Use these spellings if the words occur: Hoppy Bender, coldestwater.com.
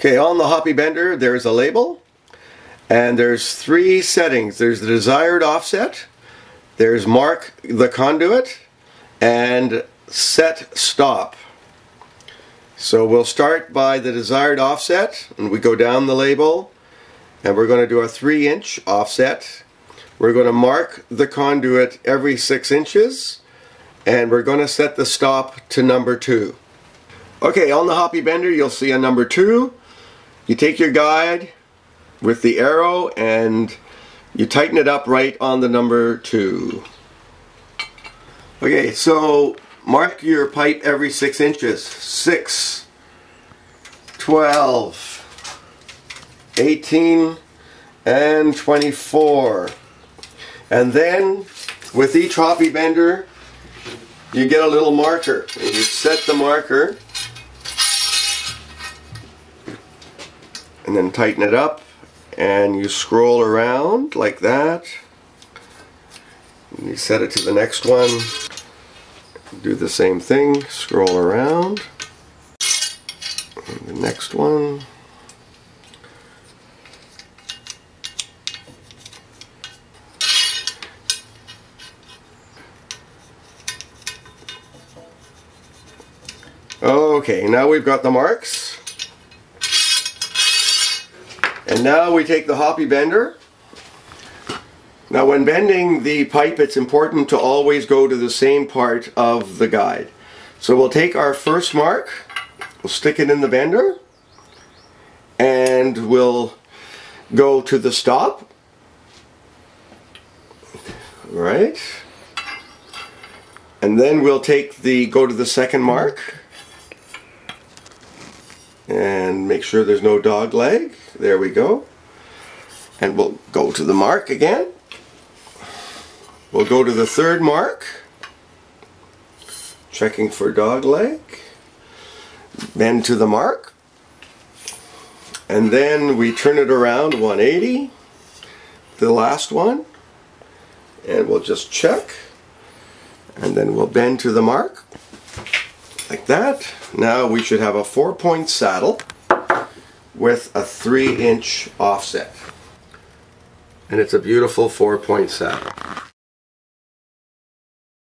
Okay, on the Hoppy Bender there's a label and there's three settings. There's the desired offset, there's mark the conduit, and set stop. So we'll start by the desired offset and we go down the label and we're going to do a 3-inch offset. We're going to mark the conduit every 6 inches and we're going to set the stop to number 2. Okay, on the Hoppy Bender you'll see a number 2. You take your guide with the arrow and you tighten it up right on the number 2. Okay, so mark your pipe every 6 inches. 6, 12, 18, and 24. And then with each Hoppy Bender you get a little marker and you set the marker and then tighten it up and you scroll around like that and you set it to the next one. Do the same thing, scroll around, and the next one, okay, now we've got the marks. And now we take the Hoppy Bender. Now when bending the pipe it's important to always go to the same part of the guide. So we'll take our first mark, we'll stick it in the bender, and we'll go to the stop. Right. And then we'll take the go to the second mark and make sure there's no dog leg. There we go. And we'll go to the mark again. We'll go to the third mark, checking for dog leg, bend to the mark, and then we turn it around 180, the last one, and we'll just check, and then we'll bend to the mark, like that. Now we should have a 4-point saddle with a 3-inch offset, and it's a beautiful 4-point saddle.